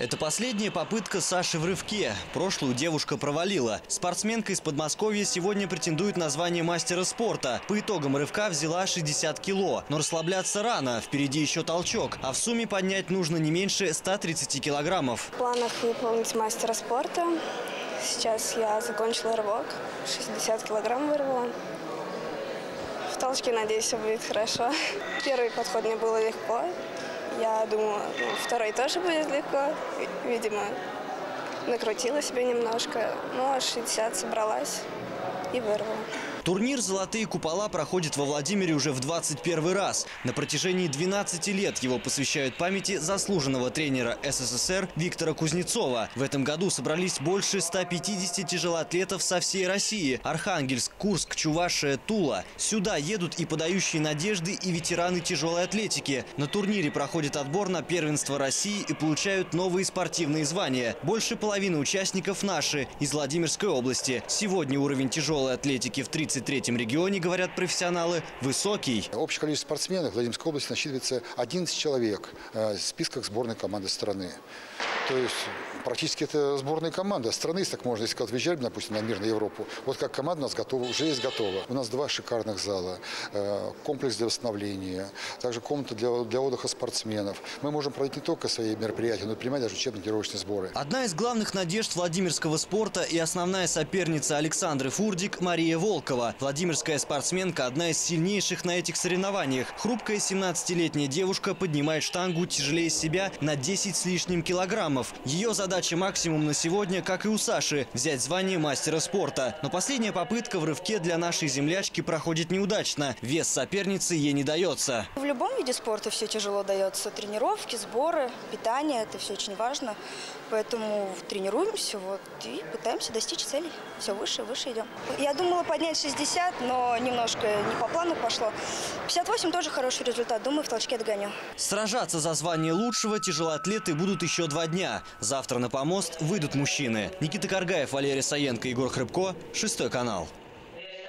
Это последняя попытка Саши в рывке. Прошлую девушка провалила. Спортсменка из Подмосковья сегодня претендует на звание мастера спорта. По итогам рывка взяла 60 кило. Но расслабляться рано, впереди еще толчок. А в сумме поднять нужно не меньше 130 килограммов. В планах выполнить мастера спорта. Сейчас я закончила рывок. 60 килограмм вырвала. В толчке, надеюсь, все будет хорошо. Первый подход мне было легко. Я думала, второй тоже будет легко. Видимо, накрутила себе немножко. Ну, а 60 собралась и вырвала. Турнир «Золотые купола» проходит во Владимире уже в 21 раз. На протяжении 12 лет его посвящают памяти заслуженного тренера СССР Виктора Кузнецова. В этом году собрались больше 150 тяжелоатлетов со всей России. Архангельск, Курск, Чувашия, Тула. Сюда едут и подающие надежды, и ветераны тяжелой атлетики. На турнире проходит отбор на первенство России и получают новые спортивные звания. Больше половины участников наши, из Владимирской области. Сегодня уровень тяжелой атлетики в 33-м регионе, говорят профессионалы, высокий. Общее количество спортсменов в Владимирской области насчитывается 11 человек в списках сборной команды страны. То есть практически это сборная команда страны, если так можно сказать, выезжали, допустим, на мир, на Европу. Вот как команда у нас готова, уже есть готова. У нас два шикарных зала, комплекс для восстановления, также комната для отдыха спортсменов. Мы можем пройти не только свои мероприятия, но и принимать даже учебно-тренировочные сборы. Одна из главных надежд владимирского спорта и основная соперница Александры Фурдик – Мария Волкова. Владимирская спортсменка – одна из сильнейших на этих соревнованиях. Хрупкая 17-летняя девушка поднимает штангу тяжелее себя на 10 с лишним килограммов. Ее задача максимум на сегодня, как и у Саши, взять звание мастера спорта. Но последняя попытка в рывке для нашей землячки проходит неудачно. Вес соперницы ей не дается. В любом виде спорта все тяжело дается. Тренировки, сборы, питание – это все очень важно. Поэтому тренируемся и пытаемся достичь целей. Все выше и выше идем. Я думала поднять 60, но немножко не по плану пошло. 58 тоже хороший результат. Думаю, в толчке догоню. Сражаться за звание лучшего тяжелоатлеты будут еще 2 дня. Завтра на помост выйдут мужчины. Никита Каргаев, Валерия Саенко, Егор Хребко, 6 канал.